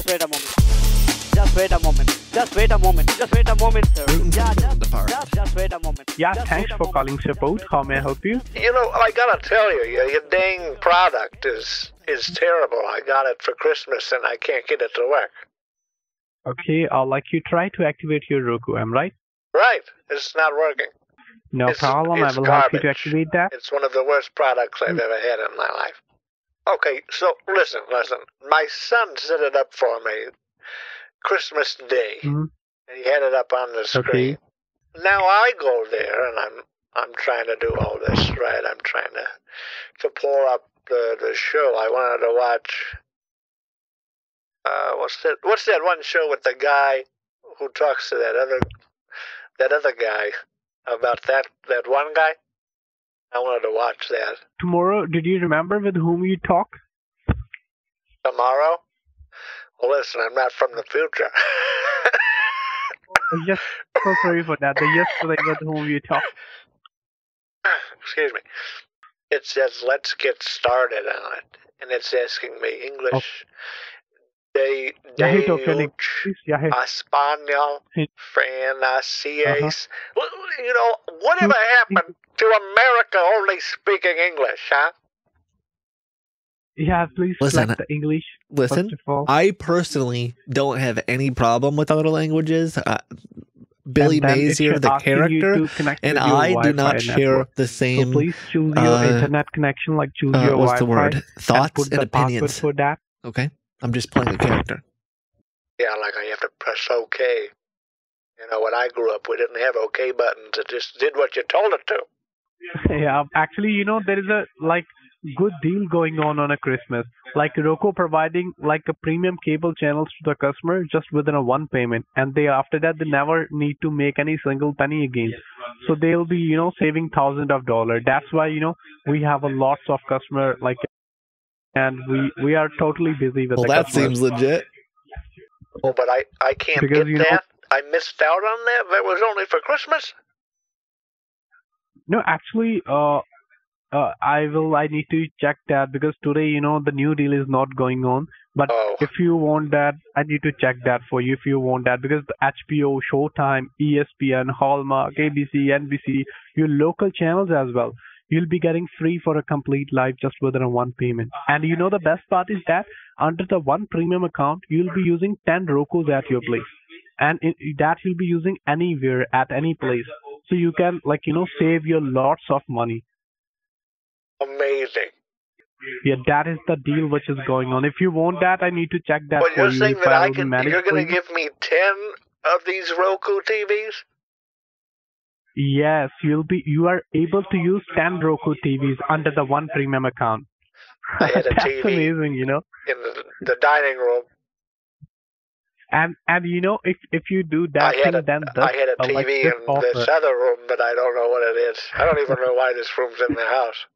Just wait a moment, sir. Yeah, just wait a moment. Yeah, just thanks for calling support. How may I help you? You know, I gotta tell you, your dang product is terrible. I got it for Christmas and I can't get it to work. Okay, like you try to activate your Roku, am I right? Right, it's not working. No problem, I will help you to activate that. It's one of the worst products I've ever had in my life. Okay, so listen. My son set it up for me Christmas Day, and he had it up on the screen. Okay. Now I go there, and I'm trying to do all this, right? I'm trying to pull up the show. I wanted to watch, what's that one show with the guy who talks to that other guy about that one guy? I wanted to watch that. Tomorrow, did you remember with whom you talked? Tomorrow? Well, listen, I'm not from the future. I'm just so sorry for that. The yesterday with whom you talked. Excuse me. It says, let's get started on it. And it's asking me English, Espanol, Francais. You know, whatever happened to America only speaking English, huh? Yeah, please select the English. Listen, I personally don't have any problem with other languages. Billy Mays here, the character, and I do not share the same. So please choose your internet connection, like choose your Wi-Fi. What's the word? Thoughts and opinions. For that. Okay. I'm just playing a character. Yeah, like I have to press OK. You know, when I grew up, we didn't have OK buttons. It just did what you told it to. Yeah, actually, you know, there is a, good deal going on a Christmas. Like Roku providing, a premium cable channels to the customer just within a one payment. And they, after that, they never need to make any single penny again. So they'll be, you know, saving thousands of dollars. That's why, you know, we have a lots of customer, and we are totally busy with that customers. Seems legit. Oh, but I can't because, get that? Know, I missed out on that? That was only for Christmas? No, actually, I need to check that because today, you know, the new deal is not going on. But if you want that, I need to check that for you if you want that. Because the HBO, Showtime, ESPN, Hallmark, ABC, NBC, your local channels as well. You'll be getting free for a complete life just within a one payment. And you know the best part is that under the one premium account, you'll be using 10 Rokus at your place. And that you'll be using anywhere at any place. So you can save your lots of money. Amazing. Yeah, that is the deal which is going on. If you want that, I need to check that for you. Well, you're saying that you're going to give me 10 of these Roku TVs? Yes, you are able to use 10 Roku TVs under the one premium account. I had a That's TV amazing, you know. In the dining room. And you know, if you do that then I had a TV in this other room, but I don't know what it is. I don't even know why this room's in the house.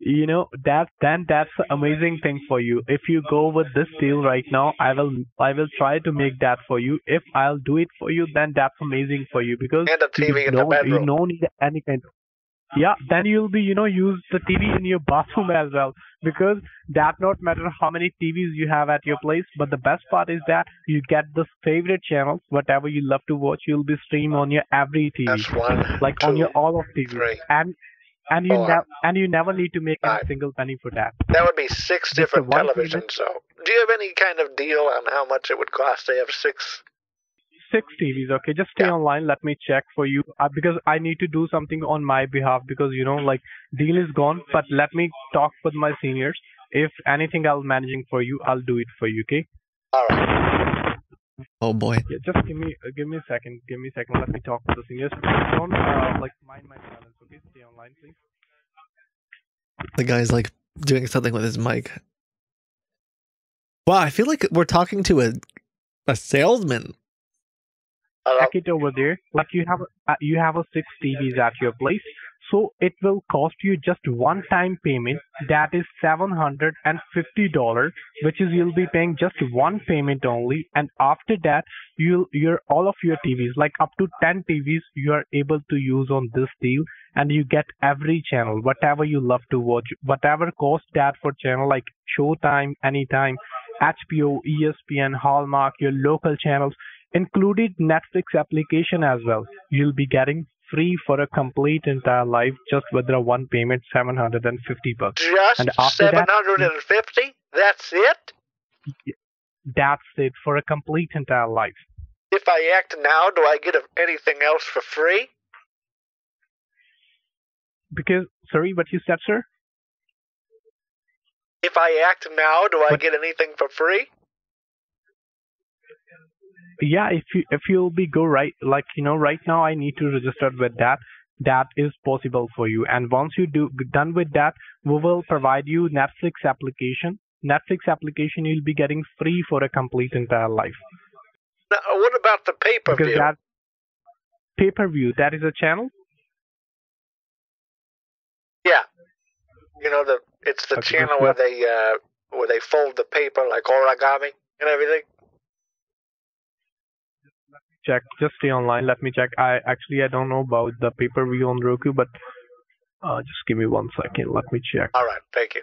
You know, that's an amazing thing for you. If you go with this deal right now, I will try to make that for you. If I'll do it for you, then that's amazing for you because and the TV in the bedroom. You don't need any kind of... Yeah, then you'll be, use the TV in your bathroom as well because that not matter how many TVs you have at your place. But the best part is that you get the favorite channels, whatever you love to watch, you'll be streamed on your every TV. That's one, like two, on your all of TV. Three. And you never need to make a single penny for that. That would be 6 different televisions. So, do you have any kind of deal on how much it would cost to have 6 TVs? Okay, just stay online. Let me check for you because I need to do something on my behalf because deal is gone. But let me talk with my seniors. If anything, I'll managing for you. I'll do it for you. Okay. All right. Oh boy. Yeah, just give me a second. Let me talk to the seniors. Don't mind my silence. Okay, stay online, please. The guy's doing something with his mic. Wow, I feel like we're talking to a salesman. Check it over there. You have 6 TVs at your place, so it will cost you just one-time payment. That is $750, which is you'll be paying just one payment only. And after that, you're all of your TVs, up to 10 TVs, you are able to use on this deal, and you get every channel, whatever you love to watch, whatever cost that for channel, like Showtime, Anytime, HBO, ESPN, Hallmark, your local channels, included Netflix application as well. You'll be getting free for a complete entire life just with a one payment, $750. Just and after $750? That's it? That's it for a complete entire life. If I act now, do I get anything else for free? Because, sorry, what you said, sir? If I act now, do I get anything for free? Yeah, if you'll be go right, like, you know, right now I need to register with that. That is possible for you. And once you do done with that, we will provide you Netflix application. Netflix application you'll be getting free for a complete entire life. Now, what about the pay-per-view? Pay-per-view, that is a channel? Yeah. You know, it's the channel where they fold the paper like origami and everything. Check. Just stay online. Let me check. I don't know about the pay-per-view on Roku, but just give me 1 second. Let me check. All right. Thank you.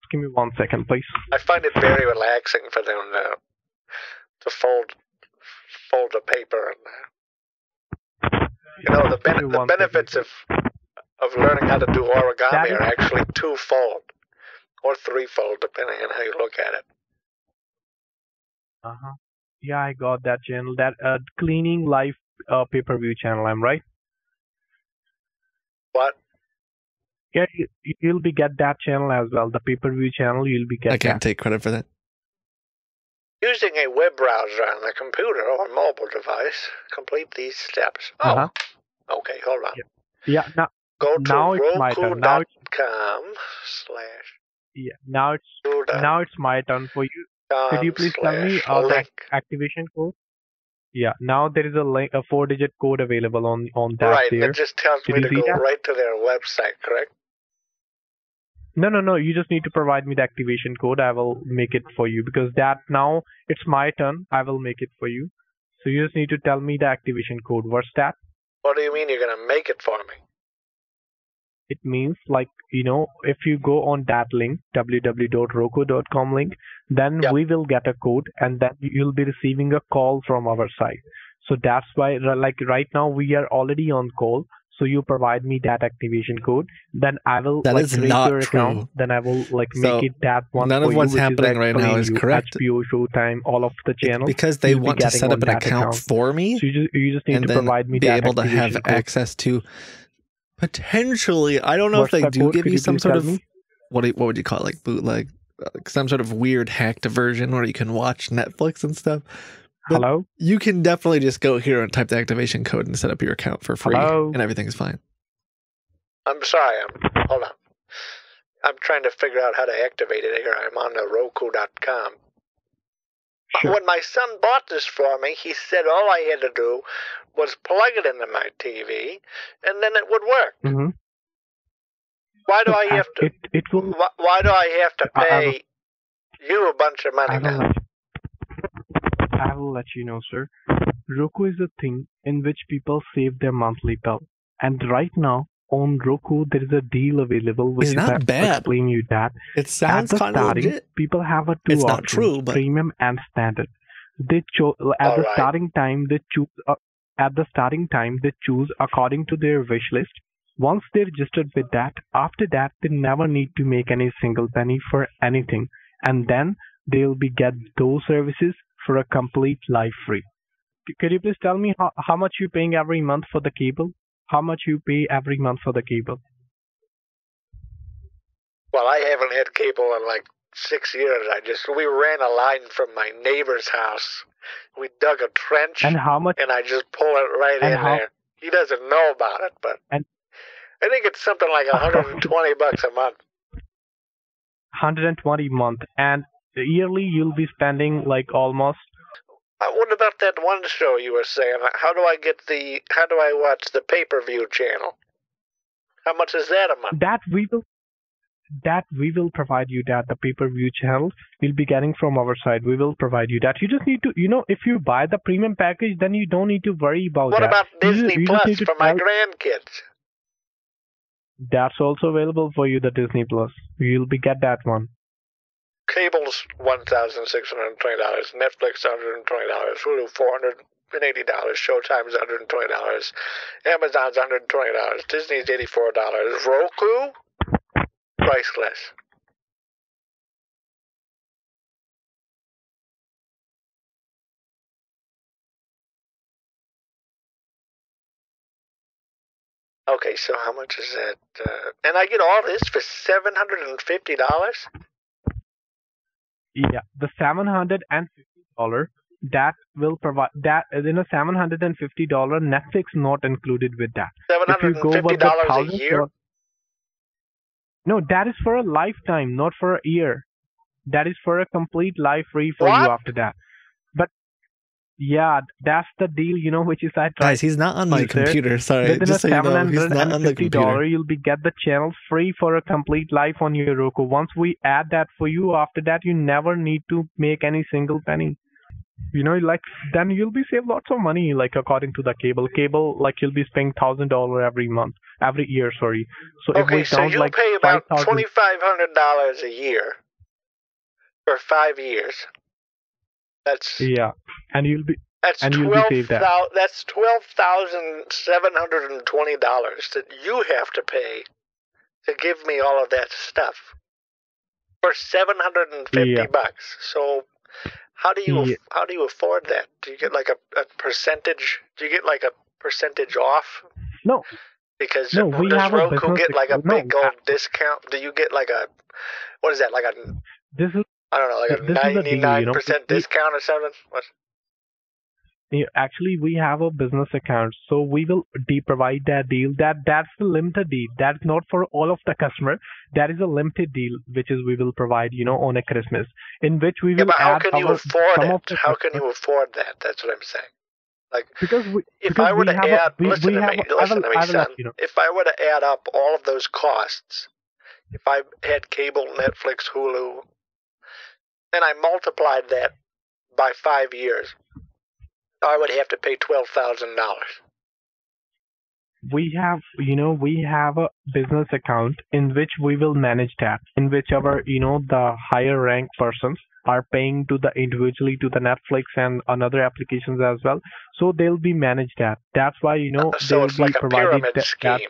Just give me 1 second, please. I find it very relaxing for them to fold the paper. And, you know, the benefits of learning how to do origami are actually twofold or threefold, depending on how you look at it. Uh-huh. Yeah, I got that channel. That cleaning live pay-per-view channel, I'm right? What? Yeah, you'll be get that channel as well. The pay-per-view channel, you'll be get. I can't take credit for that. Using a web browser on a computer or a mobile device, complete these steps. Oh, okay, hold on. Yeah, now go to Roku.com/. Yeah, now it's my turn for you. Could you please tell me the activation code? Yeah, now there is a link, a 4-digit code available on that. Right, there. It just tells me to go right to their website, correct? No. You just need to provide me the activation code. I will make it for you because that now it's my turn. I will make it for you. So you just need to tell me the activation code. What's that? What do you mean you're gonna make it for me? It means, like, you know, if you go on that link, www.roku.com link, then we will get a code and then you'll be receiving a call from our side. So that's why, like, right now we are already on call. So you provide me that activation code. Then I will create your account. Then I will make it that one. None of what's happening right now is correct. HBO, Showtime, all of the channels. Because they want to set up an account for me. So you just need to provide me that activation code. And be able to have access to... Potentially, I don't know if they do give you some sort of, what would you call it, like bootleg, some sort of weird hacked version where you can watch Netflix and stuff. But hello? You can definitely just go here and type the activation code and set up your account for free, and everything's fine. I'm sorry, hold on. I'm trying to figure out how to activate it here. I'm on the Roku.com. Sure. When my son bought this for me, he said all I had to do was plug it into my TV, and then it would work. Mm-hmm. Why do I have to? Why do I have to pay you a bunch of money now? I will let you know, sir. Roku is a thing in which people save their monthly bill, and right now on Roku there is a deal available. Which it's not bad. Explain you that. It sounds kind of legit. People have a two options: premium and standard. They chose at the starting time. They choose. At the starting time, they choose according to their wish list. Once they're registered with that, after that, they never need to make any single penny for anything. And then they'll be get those services for a complete life free. Could you please tell me how much you're paying every month for the cable? How much you pay every month for the cable? Well, I haven't had cable in like 6 years. We ran a line from my neighbor's house. We dug a trench, and I just pull it right in there. He doesn't know about it, but I think it's something like $120 a month. $120 a month, and yearly you'll be spending like almost. What about that one show you were saying? How do I watch the pay-per-view channel? How much is that a month? That we will provide you that the pay-per-view channel will be getting from our side. We will provide you that. You just need to, you know, if you buy the premium package, then you don't need to worry about that. What about Disney Plus for my grandkids? That's also available for you, the Disney Plus. You'll be get that one. Cable's $1,620, Netflix $120, Hulu $480, Showtime's $120, Amazon's $120, Disney's $84, Roku priceless. Okay, so how much is that? And I get all this for $750? Yeah, the $750 that will provide that in a $750 Netflix not included with that. $750 a year. No, that is for a lifetime, not for a year. That is for a complete life free for you after that. But yeah, that's the deal, you know, which is I tried. Guys, he's not on my computer. Sorry, within just a $750, you'll be get the channel free for a complete life on your Roku. Once we add that for you, after that, you never need to make any single penny. You know, like then you'll be save lots of money. Like according to the cable, like you'll be spending $1,000 every year. Sorry. So okay, so you like pay about $2,500 a year for 5 years. That's yeah, and you'll be that's $12,720 that you have to pay to give me all of that stuff for $750. So how do you afford that? Do you get like a percentage? Do you get like a percentage off? No, because no, does Roku get like a big old discount? Do you get like a what is that like a this is. I don't know, like a 99% discount or something? What? Yeah, actually, we have a business account, so we will provide that deal. That's the limited deal. That's not for all of the customer. That is a limited deal, which is we will provide, you know, on a Christmas, in which we will add some of the. How can you afford it? How can you afford that? That's what I'm saying. Like, because if I were to add, listen to me, son. If I were to add up all of those costs, if I had cable, Netflix, Hulu. And I multiplied that by 5 years, I would have to pay $12,000. We have a business account in which we will manage that, in which our, you know, the higher ranked persons are paying to the individually to the Netflix and another applications as well. So they'll be managed that. That's why, you know, so it's like a pyramid scheme.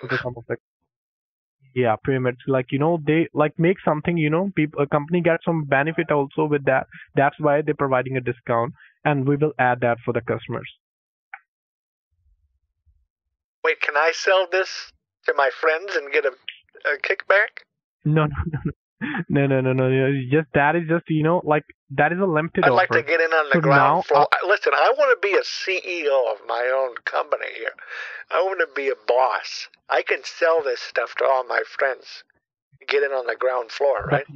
Yeah, pyramids. Like, you know, they like make something, you know, people, a company gets some benefit also with that. That's why they're providing a discount, and we will add that for the customers. Wait, can I sell this to my friends and get a kickback? No. Just that is just, you know, like that is a limited offer. I'd like to get in on the ground floor. Listen, I want to be a CEO of my own company here. I want to be a boss. I can sell this stuff to all my friends. Get in on the ground floor, right?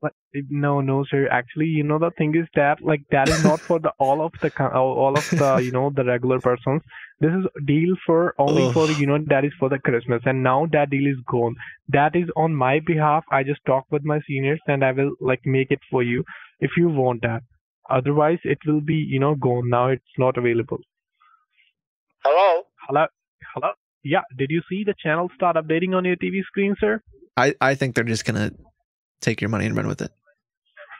But no, sir. Actually, you know, the thing is that like that is not for the all of the you know the regular persons. This is a deal for only for, you know, that is for the Christmas. And now that deal is gone. That is on my behalf. I just talk with my seniors and I will like make it for you if you want that. Otherwise, it will be, you know, gone. Now it's not available. Hello? Yeah. Did you see the channel start updating on your TV screen, sir? I think they're just going to take your money and run with it.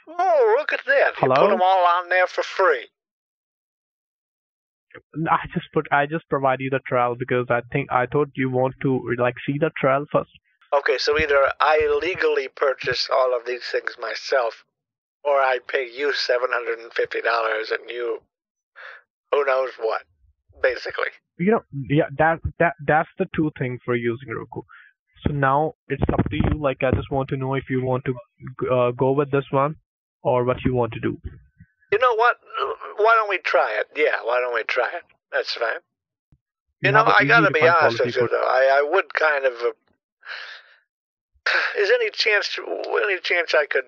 Oh, look at that. Hello? You put them all on there for free. I just provide you the trial because I thought you want to like see the trial first. Okay, so either I legally purchase all of these things myself, or I pay you $750 and you, who knows what, basically. You know, yeah, that's the two things for using Roku. So now it's up to you. Like I just want to know if you want to go with this one or what you want to do. You know what? Why don't we try it? Yeah, why don't we try it? That's fine. You know, I gotta be honest with you, though. I would kind of. Is any chance I could?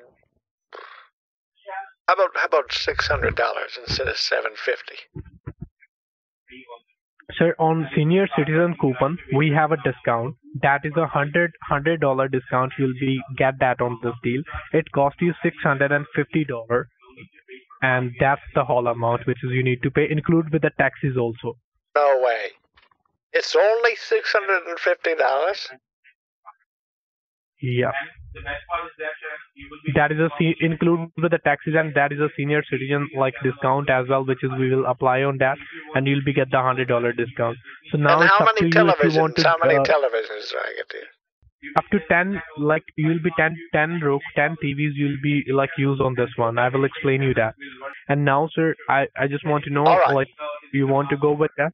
How about $600 instead of $750? Sir, on senior citizen coupon, we have a discount. That is a $100 discount. You'll be get that on this deal. It costs you $650. And that's the whole amount which is you need to pay, include with the taxes also. No way. It's only $650? Yeah. And the best part is that you will be that is a include with the taxes, and that is a senior citizen like discount as well, which is we will apply on that, and you'll be get the $100 discount. So now and how many televisions? How many televisions do I get here? Up to 10, like you'll be 10 TVs you'll be like used on this one. I will explain you that. And now, sir, I just want to know, right, like you want to go with that?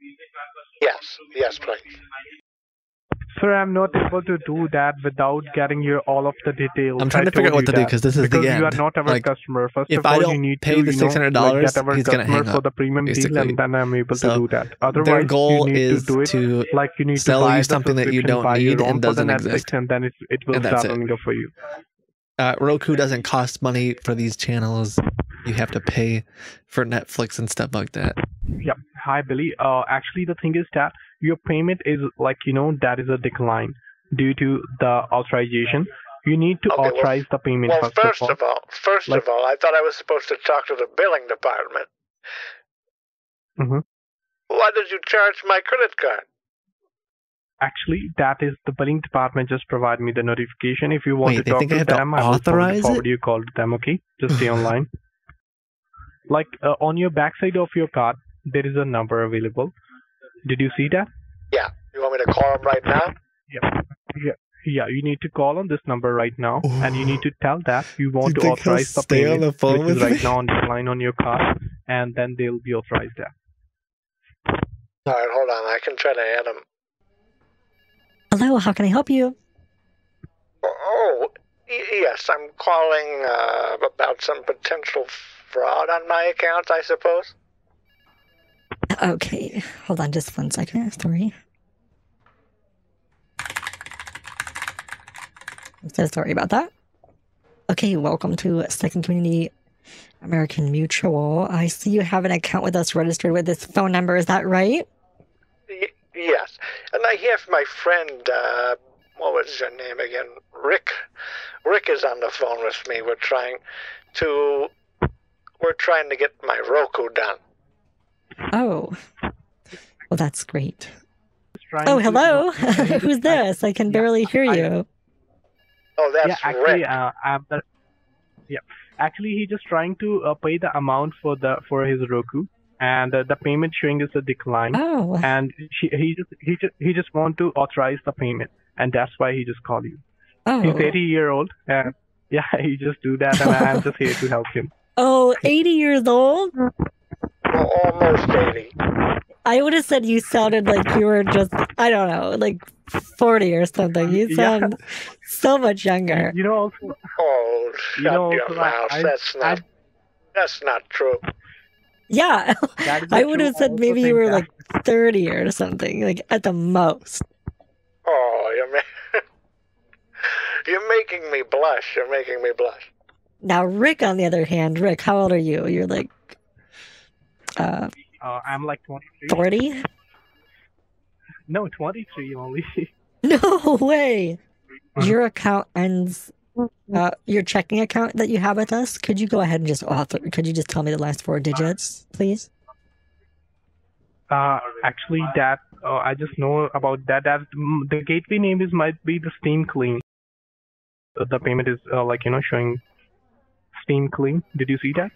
Yes, yes, please. Sir, I'm not able to do that without getting you all of the details. I'm trying to figure out what to do because the end. You are not our customer. First of all, you need to pay the $600. He's going to hang up for the premium deal, and then I'm able to do that. Otherwise, their goal is to sell you something that you don't need and doesn't exist, and then it will start doing it for you. Roku doesn't cost money for these channels. You have to pay for Netflix and stuff like that. Yep. Hi, Billy. Actually, the thing is that your payment is like, you know, that is a decline due to the authorization. You need to authorize the payment. Well, first of all, I thought I was supposed to talk to the billing department. Why did you charge my credit card? Actually, that is the billing department just provide me the notification. If you want to talk to them, I will forward you call to them, okay? Just stay online. Like on your backside of your card, there is a number available. Did you see that? Yeah. You want me to call him right now? Yeah. Yeah. You need to call on this number right now, and you need to tell that you want to authorize the payment, which is right now on the line on your card, and then they'll be authorized there. All right, hold on. I can try to add him. Hello. How can I help you? Oh, yes. I'm calling about some potential fraud on my account, I suppose. Okay, hold on just 1 second. I'm so sorry about that. Okay, welcome to Second Community American Mutual. I see you have an account with us registered with this phone number, is that right? Yes, and I hear from my friend, what was your name again? Rick. Rick is on the phone with me. We're trying to get my Roku done. Oh, well, that's great. Oh, hello. Who's this? I can barely hear you. Oh, that's actually, actually, he's just trying to pay the amount for his Roku, and the payment showing is a decline. Oh. And he just want to authorize the payment, and that's why he just called you. Oh. He's 80-year-old, and yeah, he just do that, and I'm just here to help him. Oh, 80 years old. Almost 80. I would have said you sounded like you were just, I don't know, like 40 or something. You sound so much younger. You know, also, oh, shut your mouth. That's not true. Yeah, I would have said maybe you were like 30 or something, like at the most. Oh, you're making me blush. You're making me blush. Now, Rick, on the other hand, Rick, how old are you? You're like... I'm like 23. 40? No, 23 only. No way! Your account ends... your checking account that you have with us, could you go ahead and just could you just tell me the last 4 digits, please? Actually, that... I just know about that. The gateway name is might be the Steam Clean. The payment is, like, you know, showing Steam Clean. Did you see that?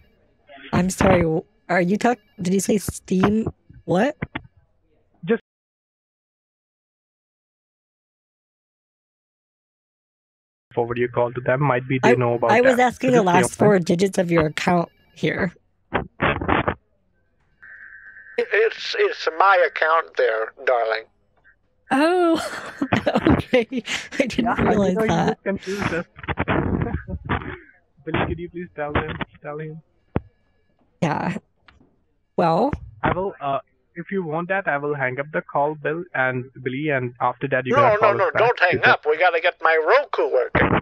I'm sorry... Are you talking? Did you say Steam? What? Just. Forward your call to them. Might be they know about. I was asking the last 4 digits of your account here. It's my account there, darling. Oh. Okay. I didn't realize that. Billy, could you please tell him? Yeah. Well, I will. If you want that, I will hang up the call, Bill and Billy, and after that you can. No, don't hang up. We gotta get my Roku working.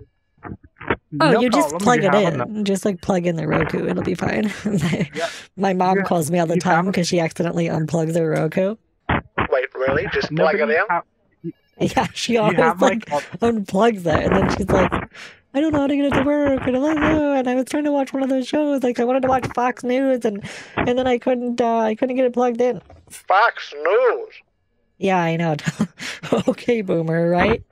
Oh, you just plug it in. Just like plug in the Roku, it'll be fine. My mom calls me all the time because she accidentally unplugs her Roku. Wait, really? Just plug it in? Yeah, she always like unplugs it, and then she's like, I don't know how to get it to work, and I was trying to watch one of those shows. Like I wanted to watch Fox News, and then I couldn't get it plugged in. Fox News. Yeah, I know. Okay, boomer, right?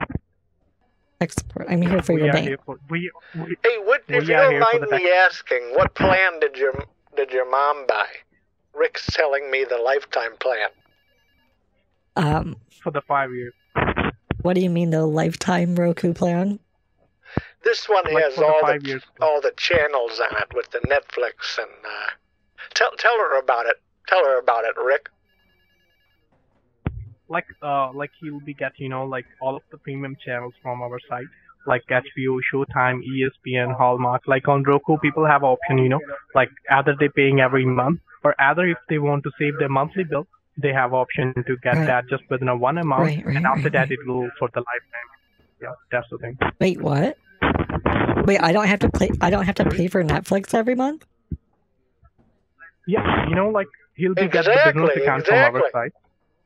expert. I'm here for your bank. Hey, if you don't mind me asking, what plan did your mom buy? Rick's telling me the lifetime plan. For the 5 years. What do you mean the lifetime Roku plan? This one has all the channels on it with the Netflix and tell her about it. Tell her about it, Rick. Like he'll be getting, you know, like all of the premium channels from our site, like HBO, Showtime, ESPN, Hallmark. Like on Roku, people have option, you know, like either they're paying every month or either if they want to save their monthly bill, they have option to get that just within a one amount, and after that it will for the lifetime. Yeah, that's the thing. Wait, what? Wait, I don't have to pay for Netflix every month? Yeah, you know, like he'll be get the business account from our site.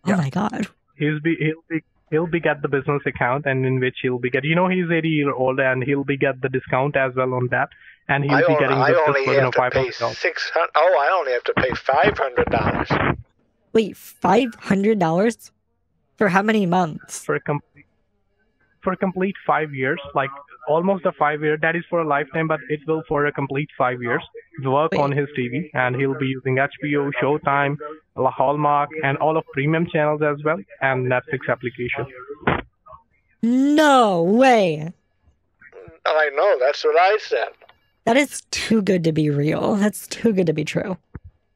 Yeah. Oh my god. He'll be get the business account, and in which he'll be get, you know, he's 80-year-old and he'll be get the discount as well on that, and he'll be getting the $500. Oh, I only have to pay $500. Wait, $500 for how many months? For a complete 5 years, like almost a 5 year. That is for a lifetime, but it will for a complete 5 years work on his TV, and he'll be using HBO, Showtime, Hallmark, and all of premium channels as well, and Netflix application. No way. I know, that's what I said. That is too good to be real. That's too good to be true.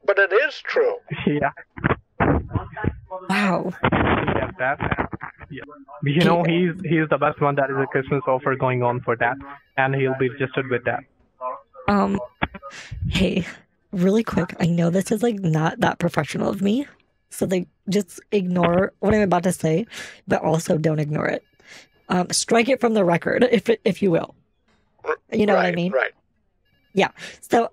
But it is true. Yeah. Wow. Yeah, yeah. You know, he's the best one. That is a Christmas offer going on for that, and he'll be registered with that. Hey, really quick, I know this is like not that professional of me, so like just ignore what I'm about to say, but also don't ignore it. Strike it from the record, if you will. You know what I mean? Right. Yeah. So,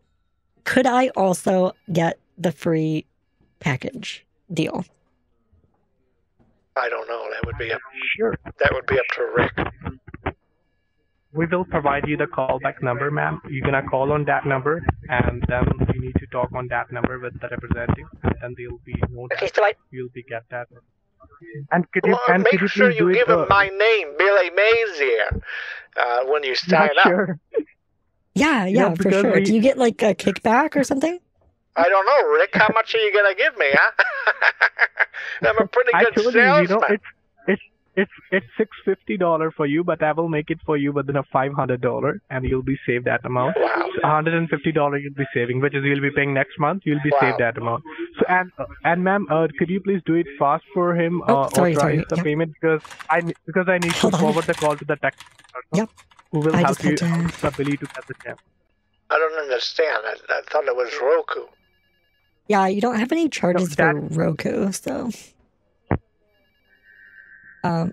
could I also get the free package deal? I don't know. That would be up to Rick. We will provide you the callback number, ma'am. You're gonna call on that number, and then you need to talk on that number with the representative, and then they'll be you'll be get that. And could you make sure you give him my name, Billy Mazier, when you sign up. Yeah, for sure. Do you get like a kickback or something? I don't know, Rick. How much are you gonna give me, huh? I'm a pretty good salesman. You know, it's $650 for you, but I will make it for you within a $500, and you'll be saved that amount. Wow. So $150 you'll be saving, which is you'll be paying next month. You'll be saved that amount. So and ma'am, could you please do it fast for him, authorize the payment, because I need to forward the call to the tech person who will help you the ability to get the channel. I don't understand. I thought it was Roku. Yeah, you don't have any charges for Roku, so.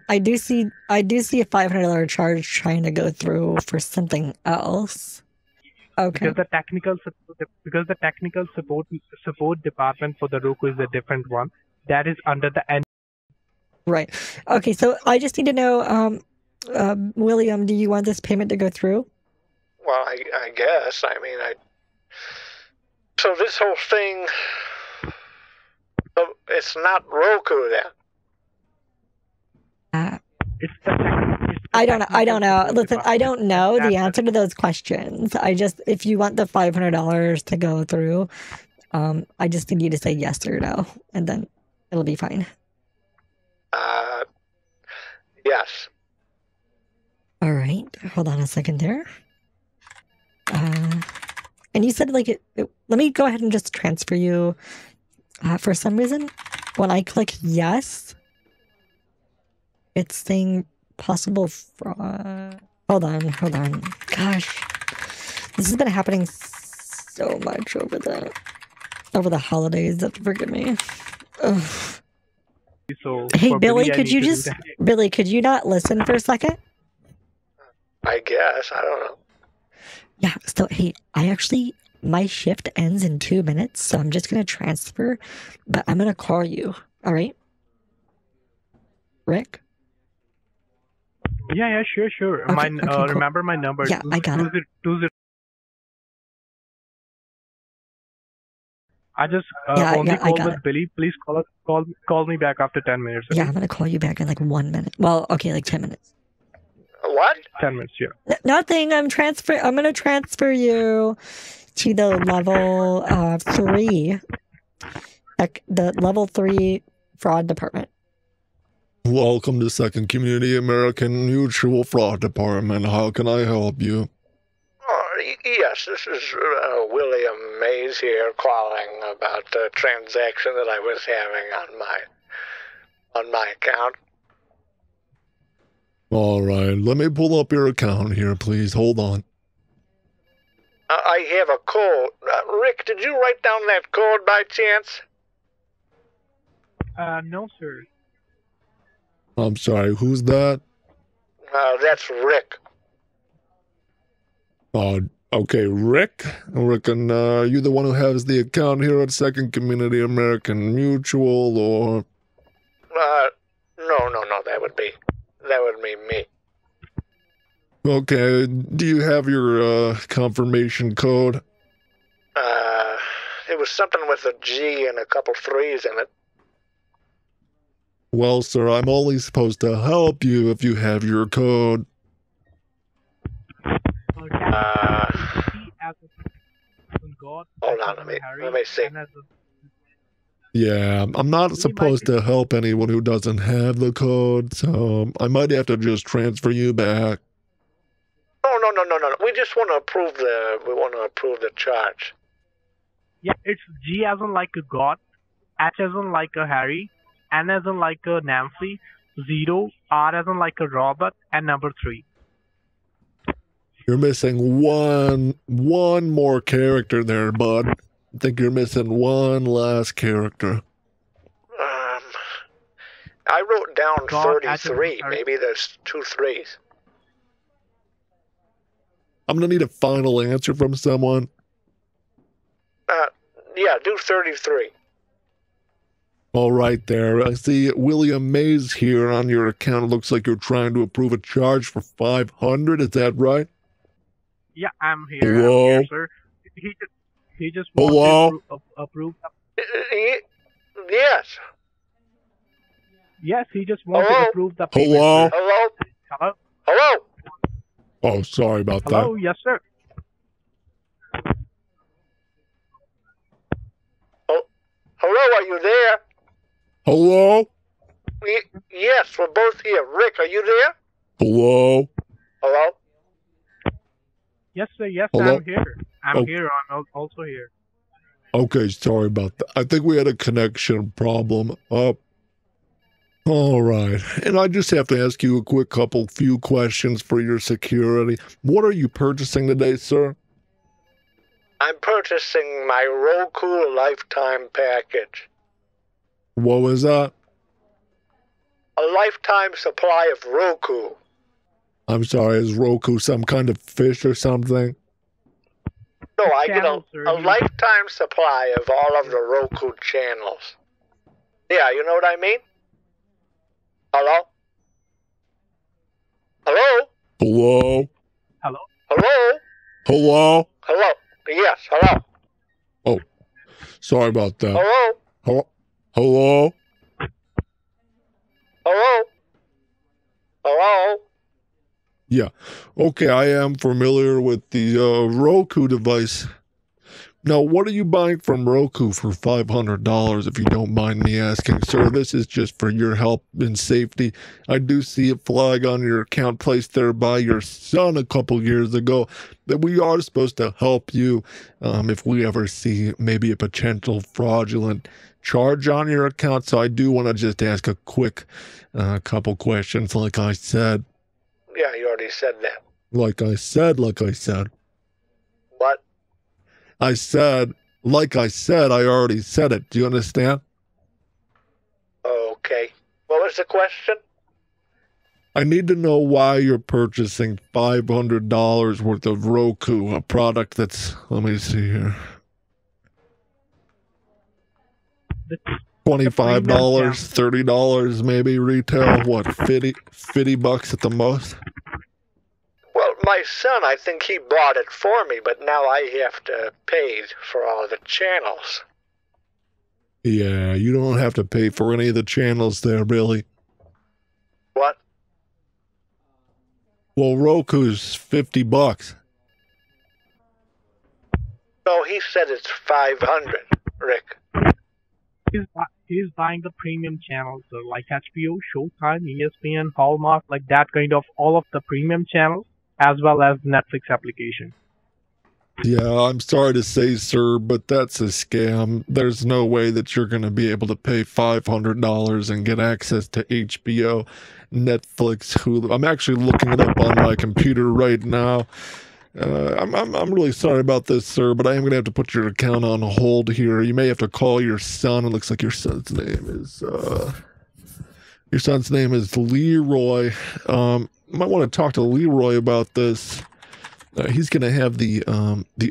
I do see a $500 charge trying to go through for something else. Okay. Because the technical support department for the Roku is a different one. That is under the end. Right. Okay. So I just need to know, William, do you want this payment to go through? Well, I guess. I mean, so this whole thing, it's not Roku then. I don't know. Listen, I don't know the answer to those questions. I just, if you want the $500 to go through, I just need you to say yes or no, and then it'll be fine. Yes. All right. Hold on a second there. And you said like, let me go ahead and just transfer you. For some reason, when I click yes, it's saying possible fraud. Hold on. Gosh, this has been happening so much over the holidays. That forgive me. Ugh. So, hey Billy, could you not listen for a second? I guess I don't know. Yeah, so hey, my shift ends in 2 minutes, so I'm just gonna transfer, but I'm gonna call you, all right? Rick? Yeah, sure. Okay, cool. Remember my number. Yeah, I got it. I just only called with Billy. Please call me back after 10 minutes. Okay? Yeah, I'm gonna call you back in like 1 minute. Well, okay, like 10 minutes. What? What? 10 minutes, yeah. Nothing. I'm gonna transfer you to the level 3. The level 3 fraud department. Welcome to Second Community American Mutual Fraud Department. How can I help you? Yes, this is William Mays here calling about the transaction that I was having on my account. All right, let me pull up your account here, please. Hold on. I have a code. Rick, did you write down that code by chance? No, sir. I'm sorry, who's that? That's Rick. Okay, Rick. Rick, and you the one who has the account here at Second Community American Mutual, or? No, that would be me. Okay, do you have your confirmation code? It was something with a G and a couple 3s in it. Well, sir, I'm only supposed to help you if you have your code. Hold on, let me see. Yeah, I'm not supposed to help anyone who doesn't have the code, so I might have to just transfer you back. Oh, no. We just want to approve the charge. Yeah, it's G as in like a God, H as in like a Harry, N as in like a Nancy, 0, R as in like a Robert, and number 3. You're missing one more character there, bud. I think you're missing one last character. I wrote down 33. Maybe there's 2 3s. I'm gonna need a final answer from someone. Yeah, do 33. All right, there. I see William Mays here on your account. It looks like you're trying to approve a charge for 500. Is that right? Yeah, I'm here. Hello? I'm here, sir. He just wants to approve. Yes. Yes, he just wants to approve the payment. Hello? Hello? Hello? Oh, sorry about that. Oh, yes, sir. Oh, hello, are you there? Hello? Yes, we're both here. Rick, are you there? Hello? Hello? Yes, sir. Yes, hello? I'm here. I'm here. I'm also here. Okay, sorry about that. I think we had a connection problem. All right. And I just have to ask you a quick few questions for your security. What are you purchasing today, sir? I'm purchasing my Roku Lifetime package. What was that? A lifetime supply of Roku. I'm sorry, is Roku some kind of fish or something? No, I get a lifetime supply of all of the Roku channels. Yeah, you know what I mean? Hello? Hello? Hello? Hello? Hello? Hello? Hello? Yes, hello. Oh, sorry about that. Hello? Hello? Hello? Hello? Hello? Yeah. Okay, I am familiar with the Roku device. Now, what are you buying from Roku for $500, if you don't mind me asking, sir? This is just for your help and safety. I do see a flag on your account placed there by your son a couple years ago that we are supposed to help you if we ever see maybe a potential fraudulent charge on your account. So I do want to just ask a quick couple questions, like I said. Yeah, you already said that. Like I said. What? I said, like I said, I already said it. Do you understand? Okay. What was the question? I need to know why you're purchasing $500 worth of Roku, a product that's, let me see here, $25, $30 maybe retail, what, 50 bucks at the most? Well, my son, I think he bought it for me, but now I have to pay for all the channels. Yeah, you don't have to pay for any of the channels there, Billy. What? Well, Roku's $50. No, he said it's 500, Rick. He's buying the premium channels, so like HBO, Showtime, ESPN, Hallmark, like that kind of all of the premium channels, as well as Netflix application. Yeah, I'm sorry to say, sir, but that's a scam. There's no way that you're going to be able to pay $500 and get access to HBO, Netflix, Hulu. I'm actually looking it up on my computer right now. I'm really sorry about this, sir, but I am going to have to put your account on hold here. You may have to call your son. It looks like your son's name is Leroy. You might want to talk to Leroy about this. He's going to have the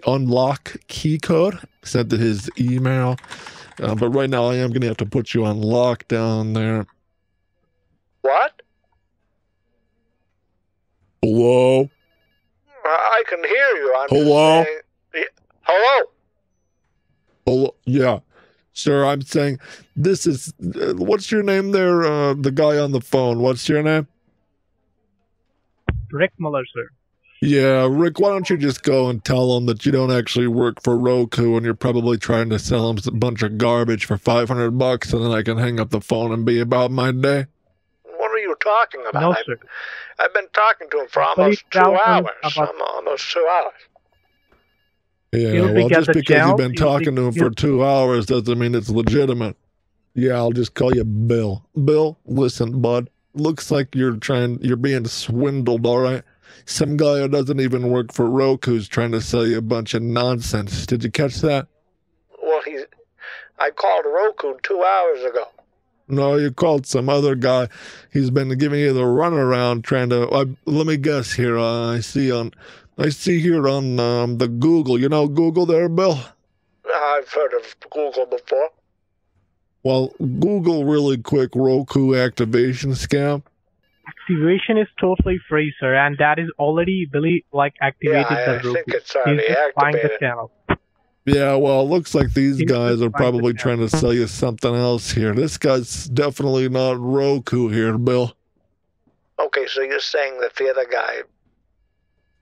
unlock key code sent to his email. But right now I am going to have to put you on lockdown there. What? Hello? I can hear you. I'm hello? Saying, hello? Hello? Yeah. Sir, I'm saying this is... what's your name there? The guy on the phone. What's your name? Rick Muller, sir. Yeah, Rick, why don't you just go and tell them that you don't actually work for Roku and you're probably trying to sell them a bunch of garbage for $500 and then I can hang up the phone and be about my day? What are you talking about? No, sir. I've been talking to him for almost 2 hours. Yeah, well, just because you've been talking to him for 2 hours doesn't mean it's legitimate. Yeah, I'll just call you Bill. Bill, listen, bud. Looks like you're being swindled, all right? Some guy who doesn't even work for Roku's trying to sell you a bunch of nonsense. Did you catch that? Well, I called Roku 2 hours ago. No, you called some other guy. He's been giving you the runaround trying to... let me guess here. I see here on the Google. You know Google there, Bill? I've heard of Google before. Well, Google really quick Roku activation scam. Activation is totally free, sir, and that is already activated. Yeah, I think it's already activated. The channel. Yeah, well, it looks like these guys are probably trying to sell you something else here. This guy's definitely not Roku here, Bill. Okay, so you're saying that the other guy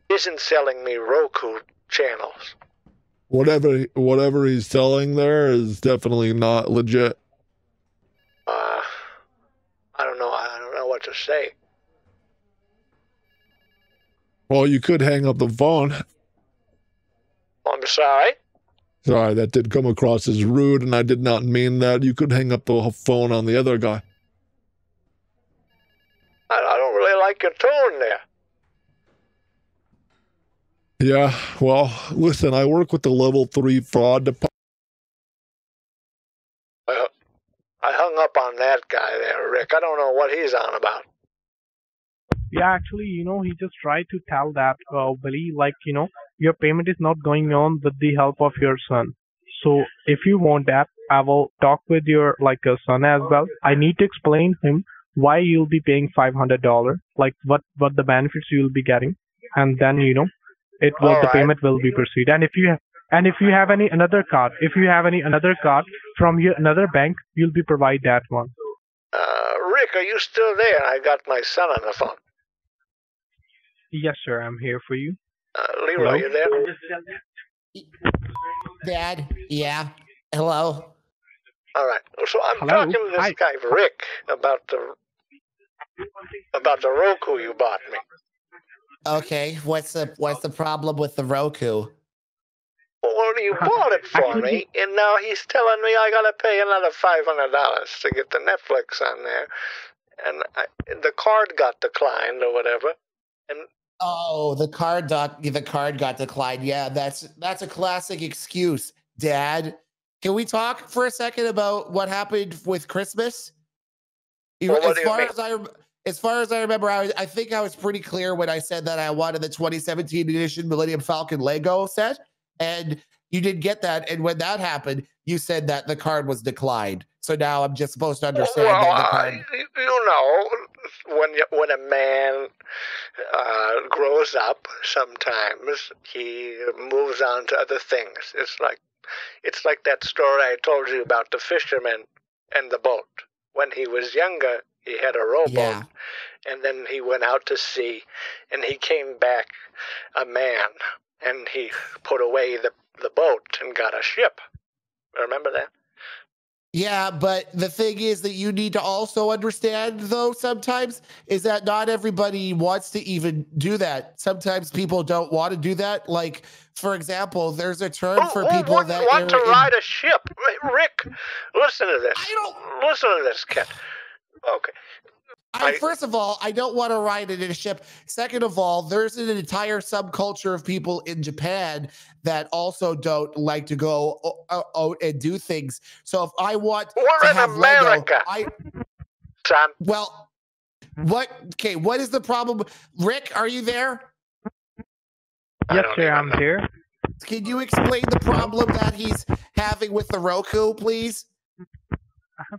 isn't selling me Roku channels. Whatever he's selling there is definitely not legit. I don't know what to say. Well, you could hang up the phone. I'm sorry? Sorry, that did come across as rude, and I did not mean that. You could hang up the phone on the other guy. I don't really like your tone there. Yeah, well, listen, I work with the level 3 fraud department. I hung up on that guy there, Rick. I don't know what he's on about. Yeah, actually, he just tried to tell that, Billy, your payment is not going on with the help of your son. So if you want that, I will talk with your, son as well. I need to explain him why you'll be paying $500, what the benefits you'll be getting. And then, the payment will be proceed. And if you have another card from another bank, you'll be provide that one. Rick, are you still there? I got my son on the phone. Yes, sir, I'm here for you. Leroy, are you there? Dad, yeah. Hello. All right. So I'm talking to this guy, Rick, about the Roku you bought me. Okay, what's the problem with the Roku? Well, you bought it for me, and now he's telling me I gotta pay another $500 to get the Netflix on there, and the card got declined or whatever. And oh, the card got declined. Yeah, that's a classic excuse, Dad. Can we talk for a second about what happened with Christmas? Well, as far as I remember, I think I was pretty clear when I said that I wanted the 2017 edition Millennium Falcon Lego set. And you didn't get that. And when that happened, you said that the card was declined. So now I'm just supposed to understand that the card... when a man grows up, sometimes he moves on to other things. It's like that story I told you about the fisherman and the boat. When he was younger, He had a rowboat. Yeah. And then he went out to sea, and he came back a man, and he put away the boat and got a ship. Remember that? Yeah, but the thing is that you need to also understand, though, sometimes, is that not everybody wants to even do that. Sometimes people don't want to do that. Like, for example, there's a term for people that want to ride a ship. Rick, listen to this. Listen to this, Ken. Okay. First of all, I don't want to ride it in a ship. Second of all, there's an entire subculture of people in Japan that also don't like to go out and do things. So if I want to have America, Lego, well, what? Okay, what is the problem? Rick, are you there? Yes, sir, I'm here. Can you explain the problem that he's having with the Roku, please?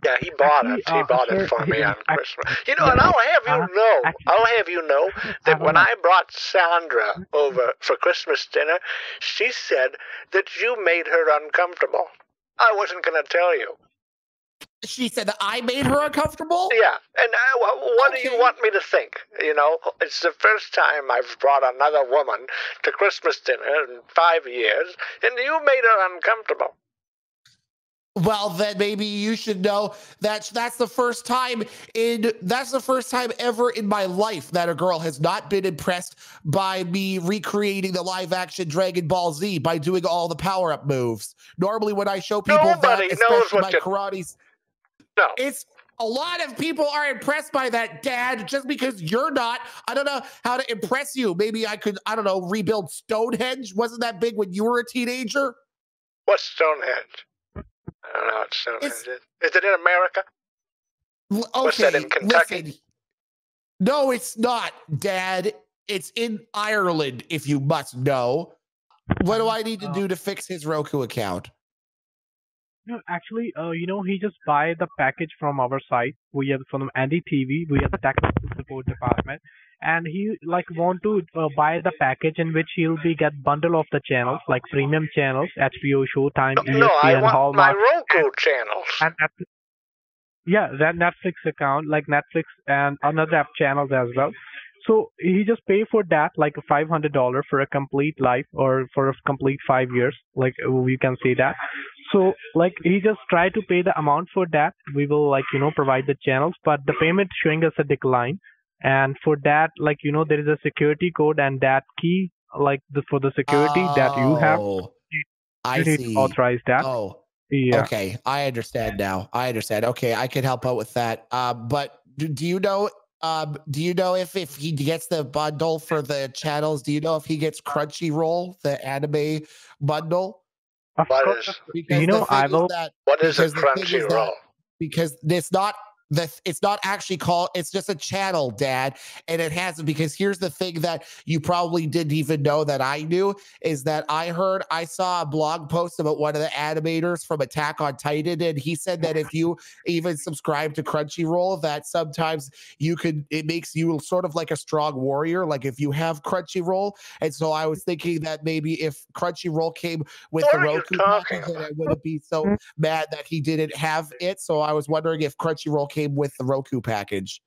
Yeah, he bought it. He bought it for me on Christmas. You know, and I'll have you know that when I brought Sandra over for Christmas dinner, she said that you made her uncomfortable. I wasn't going to tell you. She said that I made her uncomfortable? Yeah. And what do you want me to think? You know, it's the first time I've brought another woman to Christmas dinner in 5 years, and you made her uncomfortable. Well, then maybe you should know that that's the first time ever in my life that a girl has not been impressed by me recreating the live action Dragon Ball Z by doing all the power up moves. Normally, when I show people that, especially my karates, it's a lot of people are impressed by that, Dad. Just because you're not, I don't know how to impress you. Maybe I could, I don't know, rebuild Stonehenge. Wasn't that big when you were a teenager? What's Stonehenge? I don't know. Is it in America? Okay, was that in Kentucky? Listen. No, it's not, Dad. It's in Ireland, if you must know. What do I need to do to fix his Roku account? No, actually, you know, he just buy the package from our site. We have from Andy TV. We have the technical support department, and he like want to buy the package in which he'll be get bundle of the channels like premium channels, HBO, Showtime, ESPN, I want Hallmark, my Roku channels. And yeah, that Netflix account, like Netflix and another app channels as well. So he just pay for that, like $500 for a complete life or for a complete 5 years, like you can say that. So like he just try to pay the amount for that. We will like, you know, provide the channels, but the payment showing us a decline. And for that, like, you know, there is a security code and that key, like for the security that you have, you need to authorize that. Oh, yeah. Okay. I understand now. I understand. Okay. I can help out with that. But do you know, if he gets the bundle for the channels, do you know if he gets Crunchyroll, the anime bundle? What is, you know, what is a Crunchyroll? Because it's not actually called, it's just a channel, Dad. And it hasn't, because here's the thing that you probably didn't even know that I knew, is that I saw a blog post about one of the animators from Attack on Titan, and he said that if you even subscribe to Crunchyroll, that sometimes you could, it makes you sort of like a strong warrior, like if you have Crunchyroll. And so I was thinking that maybe if Crunchyroll came with the Roku package, I wouldn't be so mad that he didn't have it. So I was wondering if Crunchyroll came with the Roku package.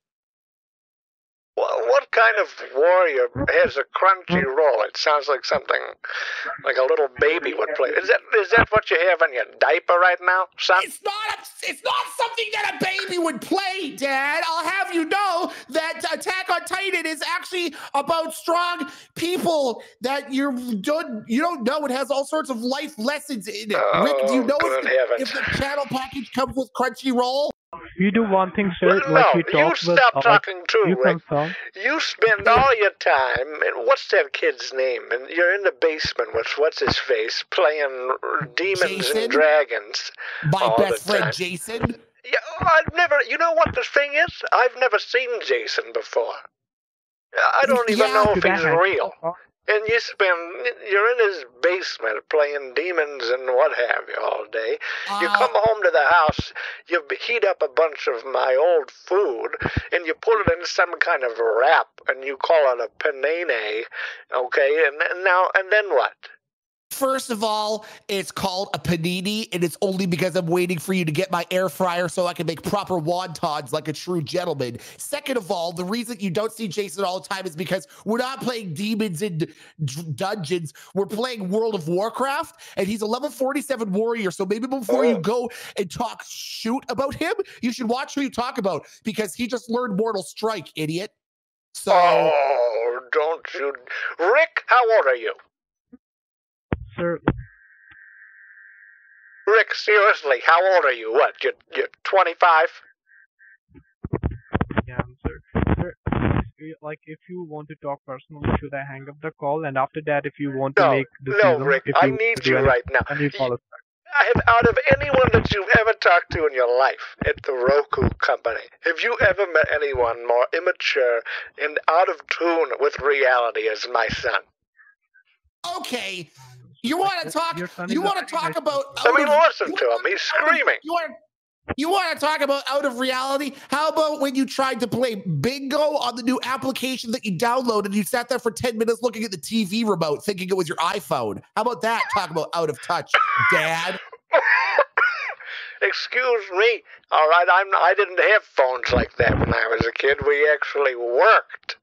Well, what kind of warrior has a Crunchyroll? It sounds like something like a little baby would play. Is that what you have on your diaper right now, son? It's not something that a baby would play, Dad. I'll have you know that Attack on Titan is actually about strong people that you don't know. It has all sorts of life lessons in it. Oh, Rick, do you know if the channel package comes with Crunchyroll? You do one thing, sir. Well, like you stop talking, Rick. You spend all your time, and what's that kid's name? And you're in the basement with what's his face playing demons and dragons. My best friend, Jason. Yeah, I've never. You know what the thing is? I've never seen Jason before. I don't even know if he's real. And you're in his basement playing demons and what have you all day. You come home to the house, you heat up a bunch of my old food, and you put it in some kind of wrap, and you call it a panini, okay? And then what? First of all, it's called a panini, and it's only because I'm waiting for you to get my air fryer so I can make proper wontons like a true gentleman. Second of all, the reason you don't see Jason all the time is because we're not playing Demons and Dungeons. We're playing World of Warcraft, and he's a level 47 warrior, so maybe before you go and talk shoot about him, you should watch who you talk about, because he just learned Mortal Strike, idiot. So... Oh, don't you... Rick, how old are you? Sir. Rick, seriously, how old are you? What, you're 25? Yeah, sir. Like, if you want to talk personally, should I hang up the call? And after that, if you want to make the decision... No, Rick, I need you right now. I need to call us back. Out of anyone that you've ever talked to in your life at the Roku Company, have you ever met anyone more immature and out of tune with reality as my son? Okay... You want to talk about... I mean, listen to him. He's screaming. You want to talk about out of reality? How about when you tried to play bingo on the new application that you downloaded and you sat there for 10 minutes looking at the TV remote thinking it was your iPhone? How about that? Talk about out of touch, Dad. Excuse me. All right, I didn't have phones like that when I was a kid. We actually worked.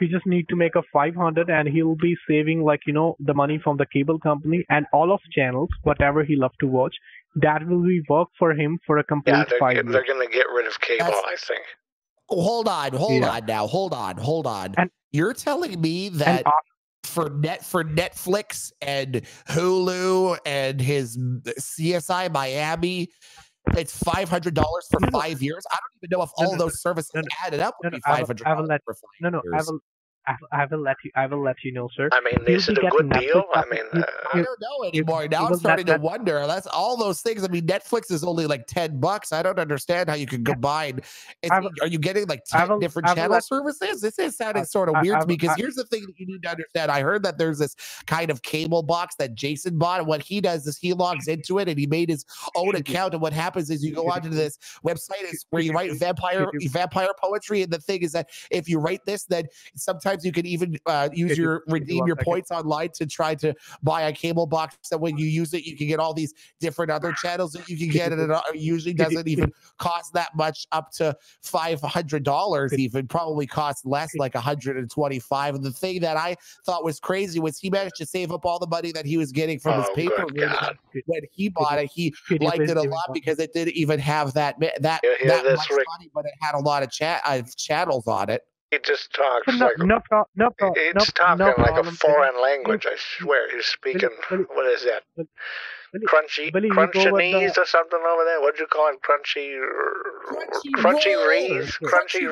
We just need to make a 500 and he'll be saving, like, you know, the money from the cable company and all of channels, whatever he loved to watch. That will be work for him for a complete 5 years. They're going to get rid of cable, I think. Hold on. And you're telling me that for Netflix and Hulu and his CSI Miami, it's $500 for 5 years. I don't even know if all those services added up would be $500 for 5 years. I will let you know, sir. I mean, is it a good deal? I mean, I don't know anymore. Now I'm starting to wonder. That's all those things. I mean, Netflix is only like $10. I don't understand how you can combine. Are you getting like 10 different channel services? This is sounding sort of weird to me, because here's the thing that you need to understand. I heard that there's this kind of cable box that Jason bought, and what he does is he logs into it and he made his own account. And what happens is you go onto this website where you write vampire poetry, and the thing is that if you write this, then sometimes you can even redeem your points online to try to buy a cable box. So when you use it, you can get all these different other channels that you can get, and it usually doesn't even cost that much, up to $500 even, probably costs less, like $125. And the thing that I thought was crazy was he managed to save up all the money that he was getting from his paper. When he bought it, he liked it a lot because it didn't even have that much money, but it had a lot of channels on it. He just talks like a foreign language, I swear. He's speaking, what is that? Crunchinese or something over there? What'd you call it? Crunchy Rees? And I'm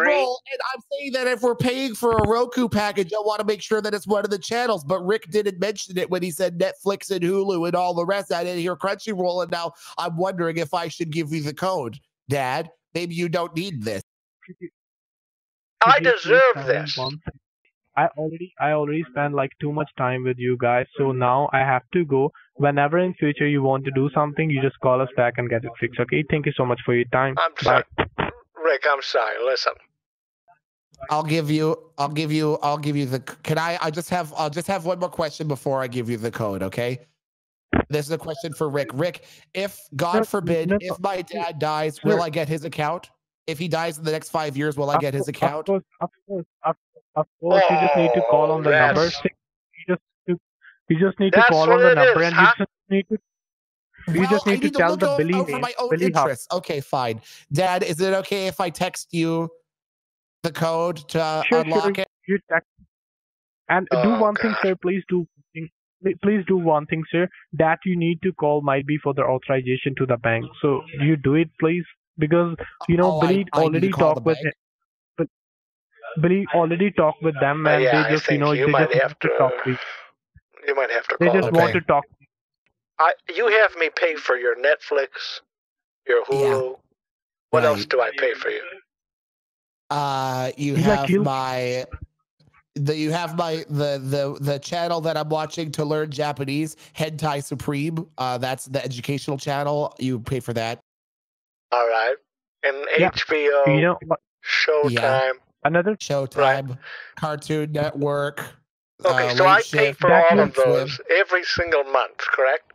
saying that if we're paying for a Roku package, I want to make sure that it's one of the channels. But Rick didn't mention it when he said Netflix and Hulu and all the rest. I didn't hear Crunchyroll, and now I'm wondering if I should give you the code. Dad, maybe you don't need this. I deserve this. I already spend like too much time with you guys, so now I have to go. Whenever in future you want to do something, you just call us back and get it fixed, okay? Thank you so much for your time. I'm sorry. Bye. Rick, I'm sorry. Listen. I'll give you the... I'll just have one more question before I give you the code, okay? This is a question for Rick. Rick, if, God forbid, if my dad dies, will I get his account? If he dies in the next 5 years, will I get his account? Of course. You just need to call on the number. You just need to call on the number, and you just need to tell the Billy House. Okay, fine. Dad, is it okay if I text you the code to unlock it? You text. And do one thing, sir. Please do one thing. Please do one thing, sir. That you need to call might be for the authorization to the bank. So you do it, please. Because, you know, Billy already talked with them, and they just, you know, they just have to talk to you. You might have to call them. They just want to talk. You have me pay for your Netflix, your Hulu. Yeah. What else do I pay for you? You have the channel that I'm watching to learn Japanese, Hentai Supreme. That's the educational channel. You pay for that. All right, and HBO, you know, Showtime, Cartoon Network, Okay, so I pay for all of those every single month, correct?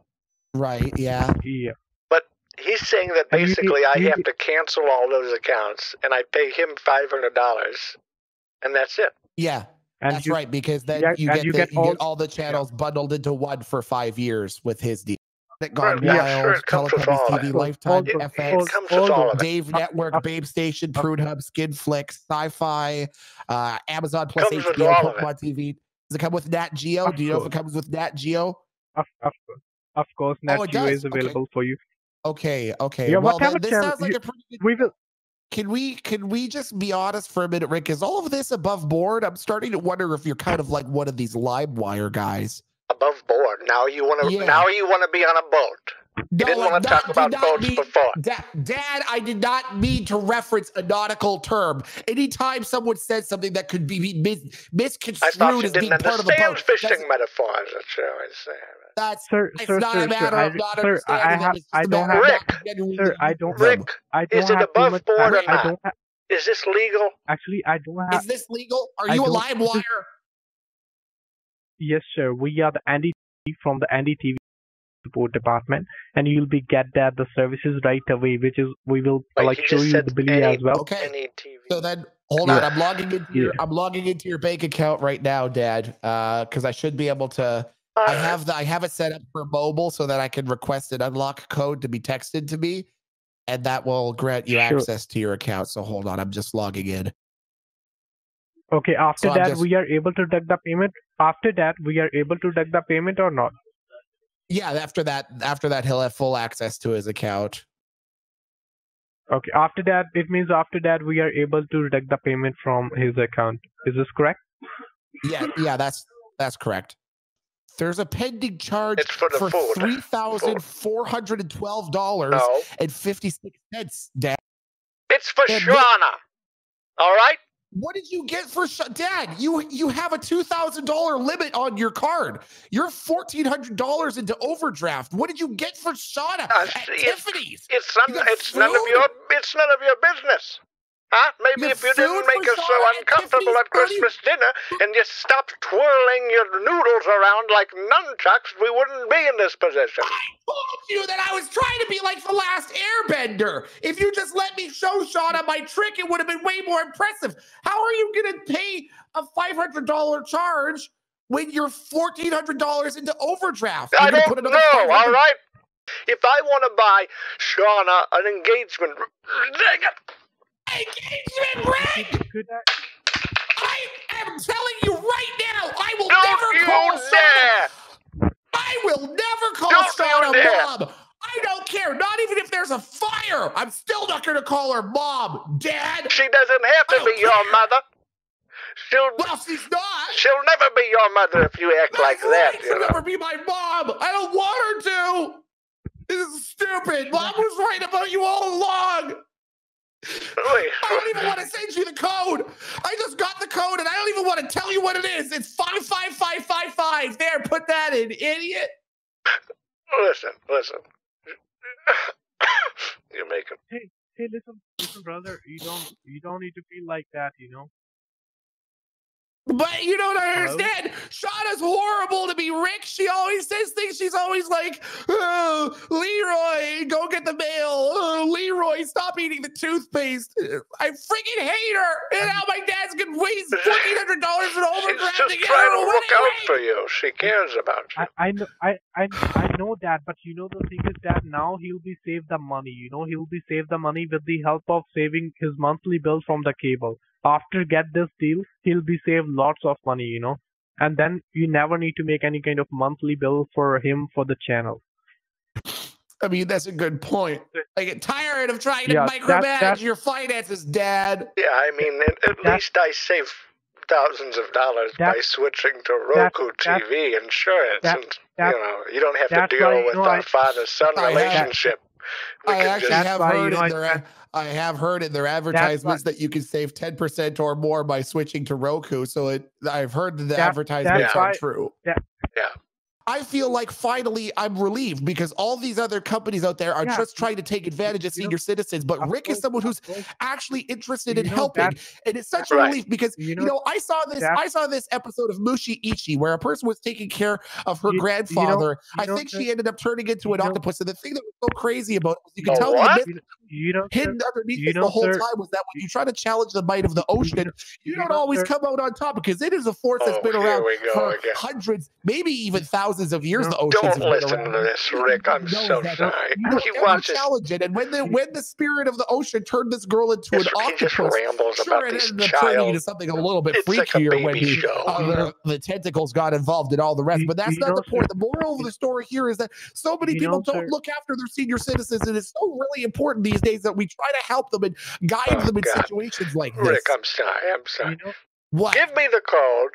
Right, yeah. Yeah. But he's saying that basically I have to cancel all those accounts, and I pay him $500, and that's it. Yeah, and that's right, because then you get all the channels bundled into one for 5 years with his deal. Gone yeah, Wild, sure, it comes with all TV, Lifetime, FX, Dave Network, Babe Station, Prune Hub, Skinflix, Sci-Fi, Amazon Plus, HBO, Pokemon TV. Does it come with Nat Geo? Do you know if it comes with Nat Geo? Of course, Nat Geo is available for you. Okay, okay. Yeah, well, this sounds like a pretty good... Can we just be honest for a minute, Rick? Is all of this above board? I'm starting to wonder if you're kind of like one of these LimeWire guys. Above board. Now you want to be on a boat. No, you didn't want to talk about boats before. Dad, I did not mean to reference a nautical term. Anytime someone says something that could be misconstrued as being part of a boat. Fishing metaphors. That's what I was saying. That's Rick, is it above board or not? Is this legal? Actually, I don't have. Is this legal? Are you a LimeWire? Yes, sir. We are the Andy from the Andy TV support department, and you'll be get that the services right away, which is we will show you the bill as well. Okay. So then, hold on. I'm logging into your bank account right now, Dad, because I should be able to. I have it set up for mobile so that I can request an unlock code to be texted to me, and that will grant you access to your account. So hold on. I'm just logging in. Okay, after that, we are able to deduct the payment. After that, we are able to deduct the payment or not? Yeah, after that, he'll have full access to his account. Okay, after that, it means after that, we are able to deduct the payment from his account. Is this correct? Yeah, that's correct. There's a pending charge for $3,412.56, Dad. It's for Shauna, all right? What did you get for Dad? You have a $2,000 limit on your card. You're $1,400 into overdraft. What did you get for Shauna at Tiffany's? It's none of your business, huh? Maybe if you didn't make her so uncomfortable at Christmas dinner and you stopped twirling your noodles around like nunchucks, we wouldn't be in this position. I told you that I was trying to be like the last Airbender. If you just let me show Shauna my trick, it would have been way more impressive. How are you going to pay a $500 charge when you're $1,400 into overdraft? I don't know, all right? If I want to buy Shauna an engagement ring... Engagement ring! I am telling you right now, I will never call Shauna. I will never call Shauna Mom. I don't care. Not even if there's a fire. I'm still not going to call her Mom, Dad. She doesn't have to be your mother. Well, she's not. She'll never be your mother if you act like that. She'll never be my mom. I don't want her to. This is stupid. Mom was right about you all along. I don't even want to send you the code. I just got the code, and I don't even want to tell you what it is. It's 55555. There, put that in, idiot. Listen. You make him. Hey, listen, brother. You don't need to feel like that, you know. But you don't understand. Shauna's horrible to me, Rick. She always says things. She's always like, oh, Leroy, go get the mail. Oh, Leroy, stop eating the toothpaste. I freaking hate her. And now my dad's going to waste $1,400 in overdraft. She's just trying to look out for you. She cares about you. I know that, but you know the thing is that now he'll be saved the money. You know, he'll be saved the money with the help of saving his monthly bill from the cable. After get this deal, he'll be saved lots of money, you know, and then you never need to make any kind of monthly bill for him for the channel. I mean, that's a good point. I get tired of trying to micromanage your finances, Dad. Yeah, I mean, at least I save thousands of dollars by switching to Roku TV insurance. And, you know, you don't have to deal with our father-son relationship. I have heard in their advertisements that you can save 10% or more by switching to Roku. So I've heard that the advertisements are true. Yeah. I feel like finally I'm relieved because all these other companies out there are just trying to take advantage of senior citizens. But Rick is someone who's actually interested in helping. And it's such a relief because, you know, I saw this episode of Mushi Ichi where a person was taking care of her grandfather. I think she ended up turning into an octopus. And the thing that was so crazy about it, you can tell hidden underneath this the whole time was that when you try to challenge the might of the ocean, you don't always come out on top because it is a force that's been around for hundreds, maybe even thousands of years. Don't listen to this, Rick. I'm so sorry. He wants to challenge it. And when the spirit of the ocean turned this girl into an octopus, it ended up turning into something a little bit freakier like when the tentacles got involved and all the rest. But that's not the point. The moral of the story here is that so many people don't look after their senior citizens, and it's so really important these days that we try to help them and guide them in situations like this. Rick, I'm sorry. I'm sorry. What? Give me the code.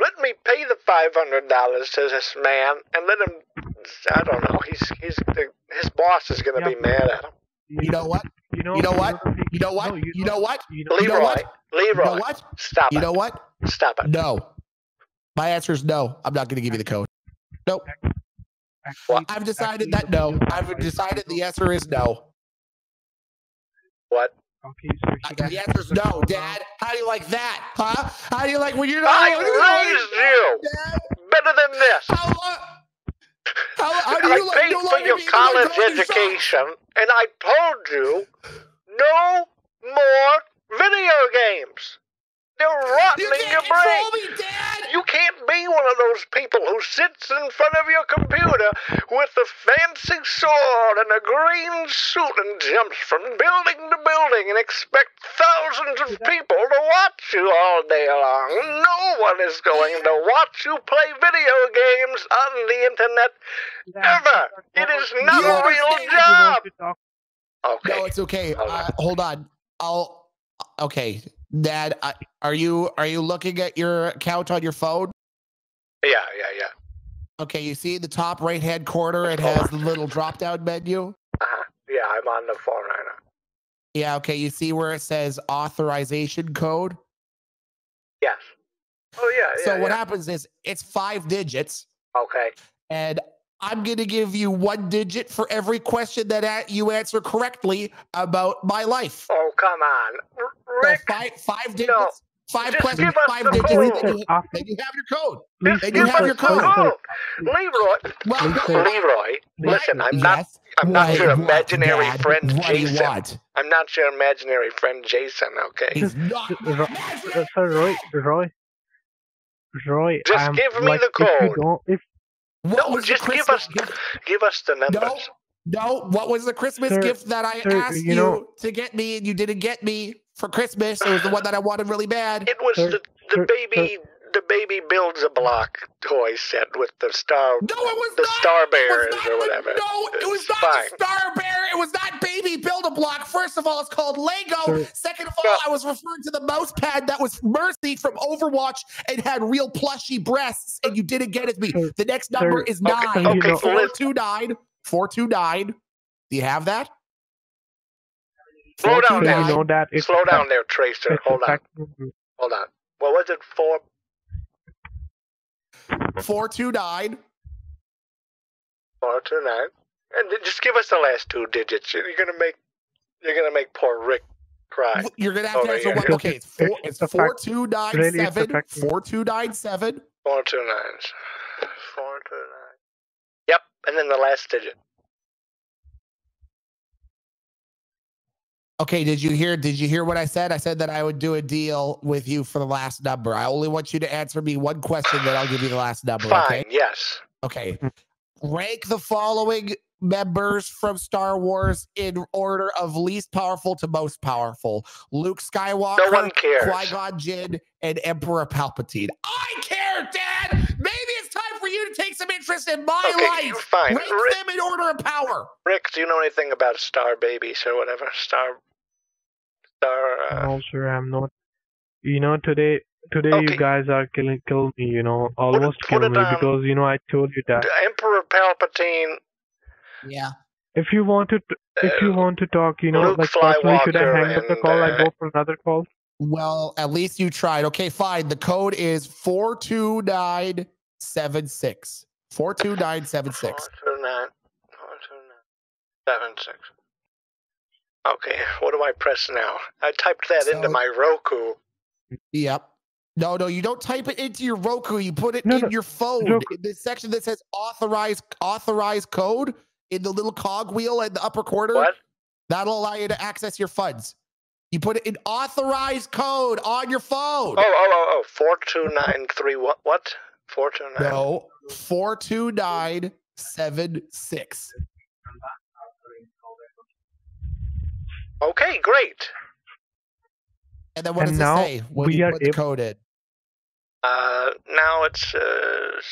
Let me pay the $500 to this man and let him. I don't know. His boss is going to be mad at him. You know what? You know what? Leroy. Stop it. You know what? Stop it. No. My answer is no. I'm not going to give you the code. Nope. Well, I've decided that no. I've decided the answer is no. What? Okay, so the answer is no, Dad. How do you like that, huh? How do you like when you're not? I raised you, Dad? Better than this. How do you like? I paid for your college education, and I told you no more video games. They're rotting in your brain. Me, Dad. You can't be one of those people who sits in front of your computer with a fancy sword and a green suit and jumps from building to building and expect thousands of people to watch you all day long. No one is going to watch you play video games on the internet ever. It is not a real job. Okay. No, it's okay. Hold on. Okay. Dad, are you looking at your account on your phone? Yeah. Okay, you see in the top right-hand corner it has the little drop-down menu? Yeah, I'm on the phone right now. Yeah, okay, you see where it says authorization code? Yes. Oh, yeah, so what happens is it's 5 digits. Okay. And I'm going to give you 1 digit for every question that you answer correctly about my life. Oh, come on. Rick, so five digits, no. 5 questions, 5 digits, and you have your code. Just give us your code. Leroy, listen, I'm not your imaginary friend Jason, okay? He's not Roy, just give me the code. Just give us the numbers. No, what was the Christmas gift that I asked you to get me and you didn't get me for Christmas? It was the one that I wanted really bad. It was the baby builds a block toy set with the star. No, it was the Star Bears or whatever. No, it was not the Star Bear. It was not baby build a block. First of all, it's called Lego. Second of all, I was referring to the mouse pad that was Mercy from Overwatch and had real plushy breasts, and you didn't get it me. The next number is 9. Okay, 429. 429. Do you have that? Slow down there. Slow down there, Tracer. Hold on. What was it? 429. 429. And just give us the last 2 digits. You're gonna make poor Rick cry. You're gonna have to answer one. Okay, it's 4297. 4297. 429. 429. Yep, and then the last digit. Okay, did you hear what I said? I said that I would do a deal with you for the last number. I only want you to answer me 1 question, then I'll give you the last number. Fine, okay? Yes. Okay. Rank the following members from Star Wars in order of least powerful to most powerful. Luke Skywalker, Qui-Gon Jinn, and Emperor Palpatine. I care, Dad! Maybe it's time for you to take some interest in my life. Fine. Rank them in order of power. Rick, do you know anything about Star Babies or whatever? No, sir, I'm not. You know, today you guys are killing me, you know, almost killing me because, you know, I told you that. Emperor Palpatine. Yeah. If you want to talk, you know, Luke like personally, should I hang up the call? I go for another call. Well, at least you tried. Okay, fine. The code is 42976. 42976. 42976. Okay, what do I press now? I typed that into my Roku. Yep. No, you don't type it into your Roku. You put it in your phone. In this section that says authorized code in the little cog wheel in the upper corner. What? That'll allow you to access your funds. You put it in authorized code on your phone. Oh. 429 3 what? 429. No, 42976. Okay, great. And then what does it say when you put the code in? Now it says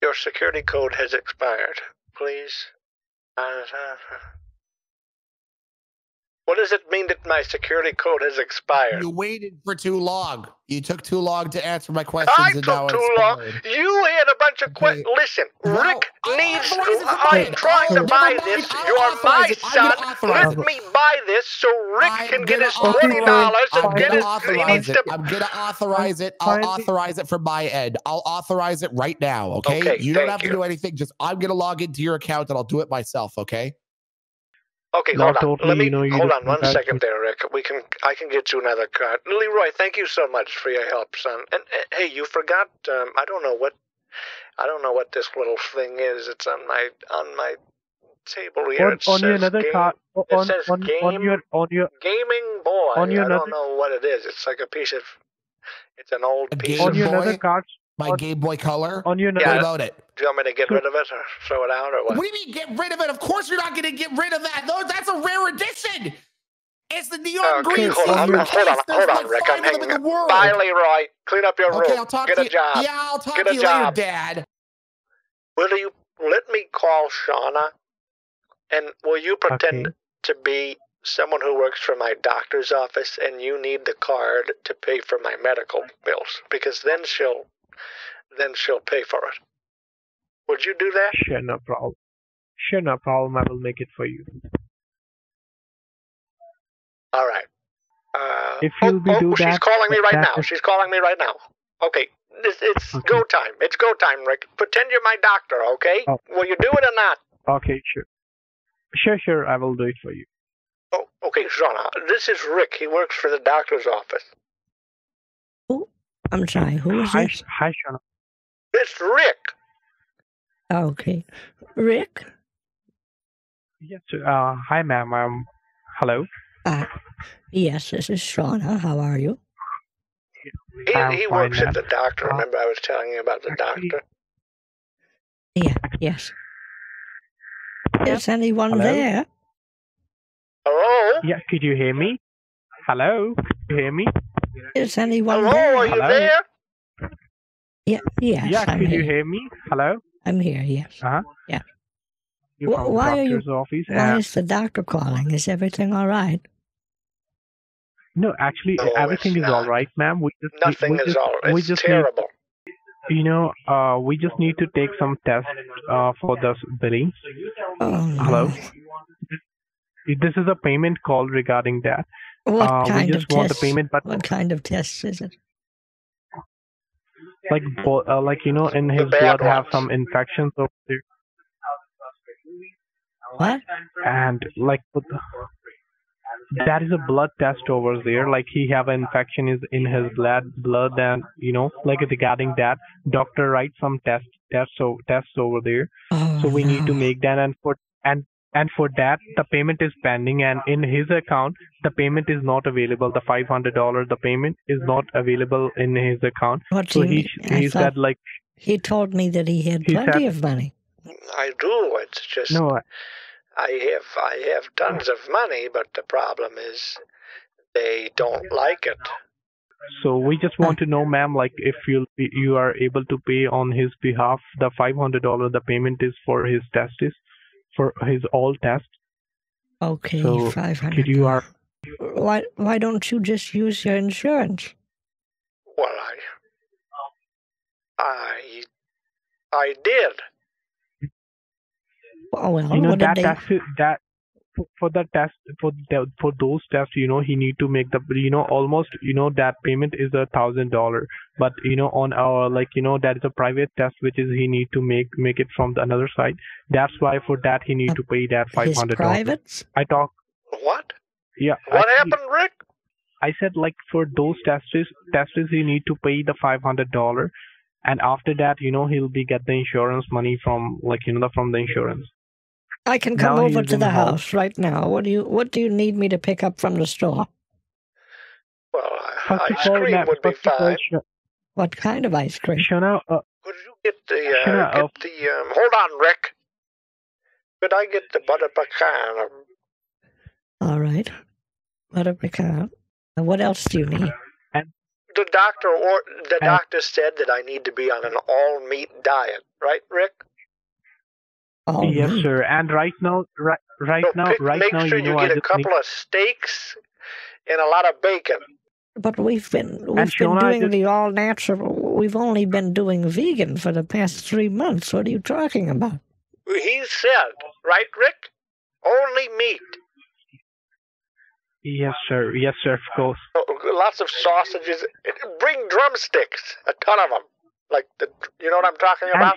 your security code has expired. Please. What does it mean that my security code has expired? You waited for too long. You took too long to answer my questions. I took too long. You had a bunch of questions. Okay. Listen, no, Rick needs. I'm trying to buy this. You're my son. Let me buy this so Rick can get his $20 and get his. He needs to. I'm gonna authorize it. I'll authorize it from my end. I'll authorize it right now. Okay. You don't have to do anything. Just I'm gonna log into your account and I'll do it myself. Okay. Okay, hold on. Let me hold on 1 second there, Rick. I can get you another card. Leroy, thank you so much for your help, son. And hey, you forgot. I don't know what this little thing is. It's on my table here. It says gaming boy. I don't know what it is. It's like a piece of. It's an old piece of boy. My Game Boy Color. On your what about it? Do you want me to get rid of it or throw it out or what? What do you mean get rid of it? Of course you're not going to get rid of that. No, that's a rare edition. It's the Neon Green. Hold on, Rick. I'm hanging up. Bye, Leroy. Clean up your room. Okay, I'll talk to you. Get a job. Yeah, I'll talk to you later, Dad. Will you let me call Shauna? And will you pretend to be someone who works for my doctor's office and you need the card to pay for my medical bills? Because then she'll pay for it. Would you do that? Sure, no problem. I will make it for you. All right. If you'll she's calling me right now. Okay, it's go time. It's go time, Rick. Pretend you're my doctor, okay? Oh. Will you do it or not? Okay, sure. Sure, I will do it for you. Oh, okay, Shauna. This is Rick. He works for the doctor's office. Oh, I'm sorry. Who is this? Hi, Shauna. It's Rick. Okay, Rick. Yes. Hi, ma'am. Hello. Yes, this is Shauna. How are you? He works at the doctor. Remember, I was telling you about the doctor. Yeah. Yes. Is anyone there? Hello. Yeah. Could you hear me? Hello. Could you hear me? Is anyone there? Are you there? Yeah. Yes. Yeah. Could you hear me? Hello. I'm here, yes. Yeah. Why is the doctor calling? Is everything all right? No, actually, everything is all right, ma'am. Nothing is all right. It's terrible. We just need to take some tests for this billing. Oh, no. Hello? This is a payment call regarding that. What what kind of tests is it? In his blood have some infections over there. What? And that is a blood test over there. Like he have an infection is in his blood, and regarding that, doctor writes some tests over there. Oh, so we need to make that, and for that the payment is pending, and in his account the pament is not available. The $500 the payment is not available in his account. He said he told me that he had plenty of money. I do. It's just I have tons of money, but the problem is they don't like it. So we just want to know, ma'am, if you are able to pay on his behalf the $500 the payment is for his testes. For his all test. Okay, so 500. Why don't you just use your insurance? Well, I did. Oh well, that for the test, for those tests, he need to make the, almost, that payment is $1,000, but on our, that is a private test, which is he need to make it from the another side. That's why for that he need to pay that $500. I talk. What? Yeah. What happened, Rick? I said for those tests he need to pay the $500, and after that, he'll be get the insurance money from from the insurance. I can come now over to the house right now. What do you need me to pick up from the store? Well, ice cream would be fine. What kind of ice cream? Shana, could you get the hold on, Rick. Could I get the butter pecan? All right, butter pecan. And what else do you need? And the doctor said that I need to be on an all-meat diet, right, Rick? Oh, yes, sir. And right now, make sure you get a couple of steaks and a lot of bacon. But we've been doing the all natural. We've only been doing vegan for the past 3 months. What are you talking about? He said, right, Rick? Only meat. Yes, sir. Yes, sir. Of course. Lots of sausages. Bring drumsticks, a ton of them. Like the, you know what I'm talking about.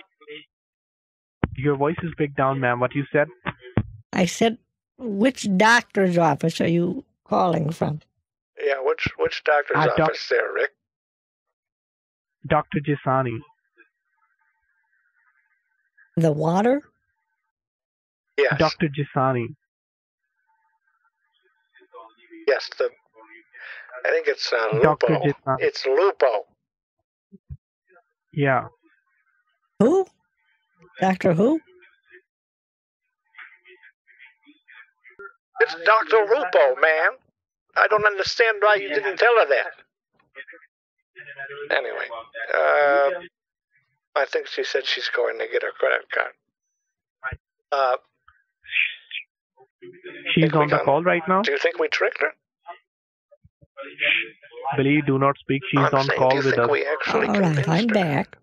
Your voice is big down, ma'am. What you said? I said, which doctor's office are you calling from? Yeah, which doctor's office there, Rick? Dr. Jesani. The water? Yes. Dr. Jesani. Yes, I think it's Lupo. It's Lupo. Yeah. Who? Doctor who? It's Dr. Lupo, man. I don't understand why you didn't tell her that. Anyway, I think she said she's going to get her credit card. She's on the call right now? Do you think we tricked her? Billy, do not speak. She's on call with us. All right, I'm back.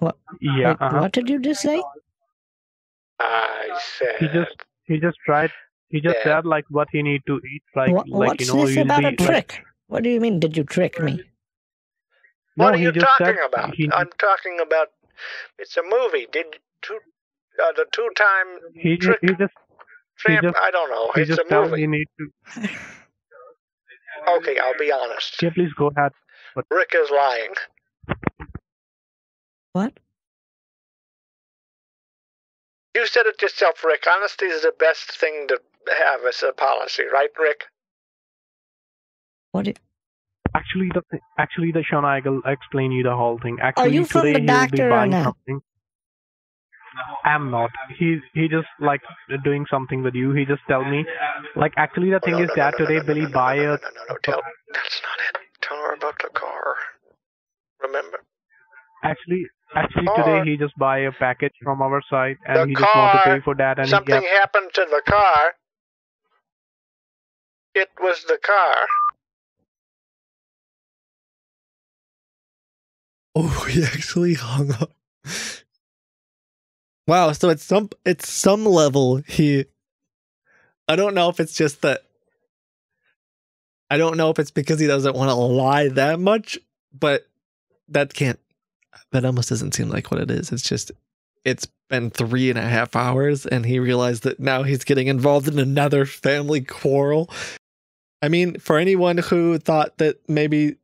What? Yeah. What did you just say? I said he just said what he need to eat. What's this about a trick? What do you mean? Did you trick me? What are you talking about? I'm talking about. It's a movie. The two-time trick? I don't know. It's a movie. Okay, I'll be honest. Yeah, please go ahead. But Rick is lying. What? You said it yourself, Rick. Honesty is the best thing to have as a policy, right, Rick? What? Actually, Sean I'll explain you the whole thing. Actually, are you from the doctor or no? I'm not. He just doing something with you. He just tell me, actually the thing is that today Billy buy a. That's not it. Tell her about the car. Remember. Actually, today he just buy a package from our side, and he just want to pay for that. And something happened to the car. It was the car. Oh, he actually hung up. Wow. So at some level, I don't know if it's just that. I don't know if it's because he doesn't want to lie that much, but that can't. That almost doesn't seem like what it is. It's just, it's been 3.5 hours and he realized that now he's getting involved in another family quarrel. I mean, for anyone who thought that maybe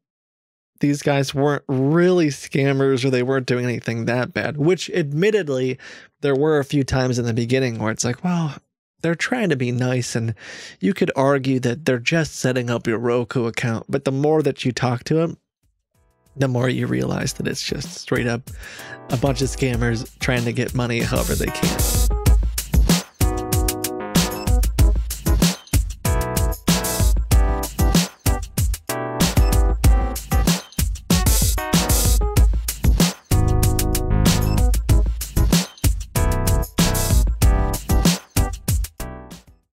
these guys weren't really scammers or they weren't doing anything that bad, which admittedly there were a few times in the beginning where it's like, well, they're trying to be nice and you could argue that they're just setting up your Roku account. But the more that you talk to them, the more you realize that it's just straight up a bunch of scammers trying to get money however they can.